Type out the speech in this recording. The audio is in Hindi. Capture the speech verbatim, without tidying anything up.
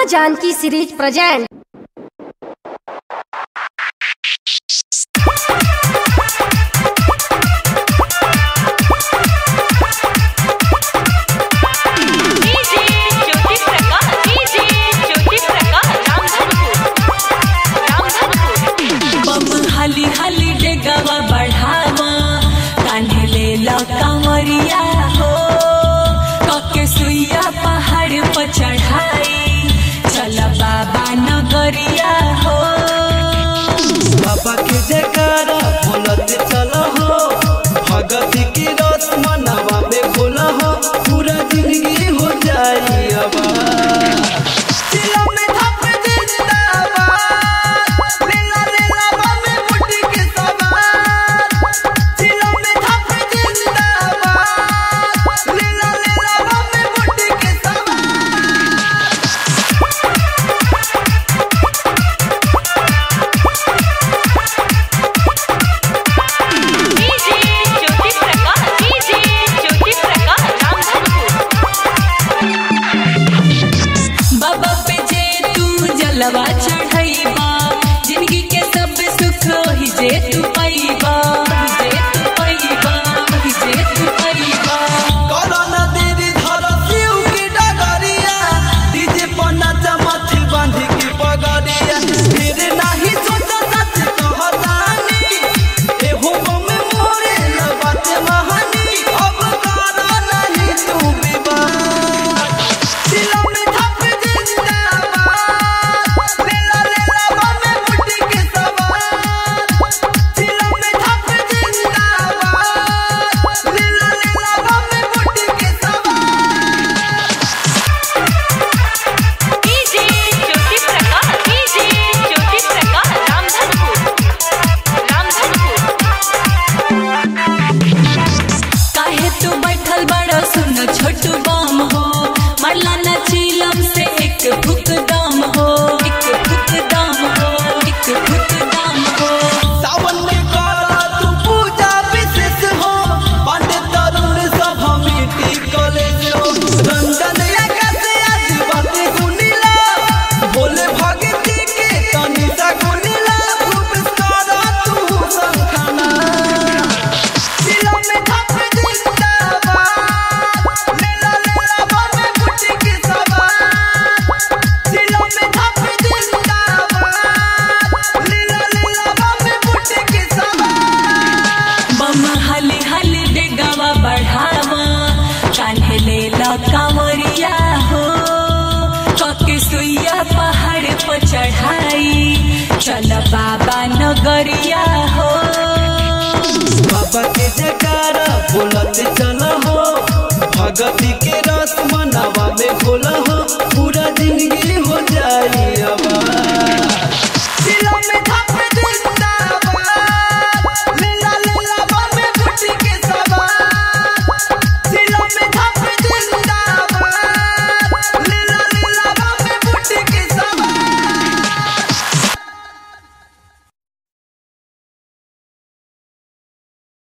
माँ जानकी सीरीज प्रेजेंट। हली हली के गवा बढ़ावा कान्हे ले ला कांवरिया हो काके सुइया पहाड़ पर चढ़ाई चल बाबा नगरिया हो बाबा के जयकारा बोलते चल हो भगत की रात मनवा में खोला हो पूरा जिंदगी हो जाई अब जिंदगी के सब सुख ही जे तू पाईबा जे तू पाईबा जे तू पाईबा कोरोना देरी धरो क्यों की डगरिया दीजे पन्ना चमच बांध के पगरिया तेरे नाही सोचा सच कहतानी ए हो में मोरे ना बात महानी अब करो नहीं तू विवाह कांवरिया हो काके सुइया पहाड़ पर चढ़ाई चल बाबा नगरिया हो बाबा के जयकारा बोलते चल हो भगत के रास मनवा में खोला हो।